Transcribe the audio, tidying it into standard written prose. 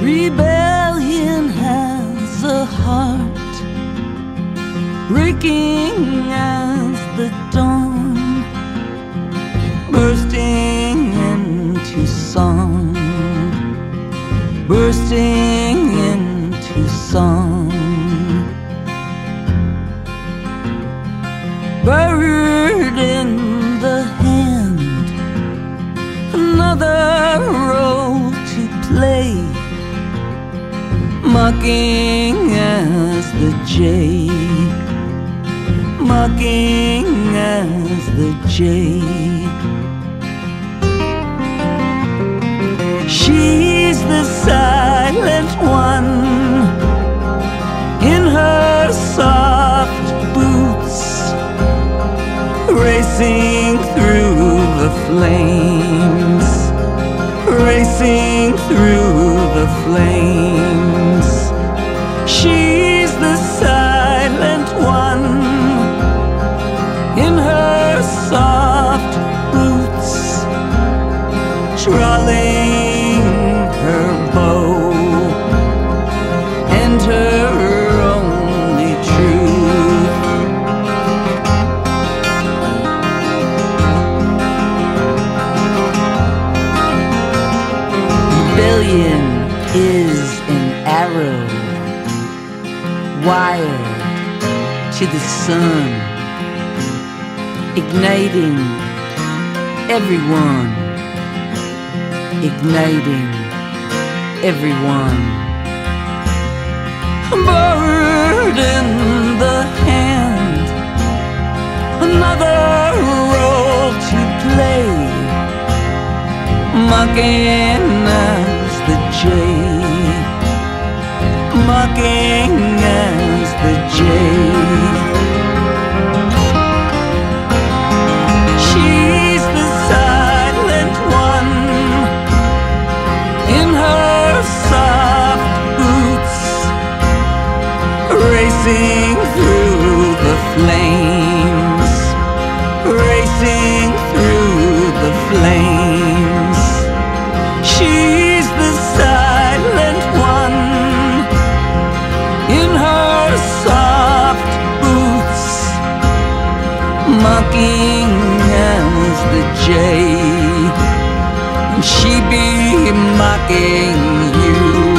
Rebellion has a heart breaking as the dawn, bursting into song, bursting into song. Bird in the hand, another role to play, mocking as the jay, mocking as the jay. She's the silent one in her soft boots, racing through the flames, racing through the flames. She's the silent one in her soft boots, trolling her bow and her only truth. Rebellion is an arrow wired to the sun, igniting everyone, igniting everyone. Bird in the hand, another role to play, mocking as the jay, mocking as the jay. She's the silent one in her soft boots, racing through the flames, racing through the flames. She's the silent one in her soft boots, mocking as the jay, and she be mocking you.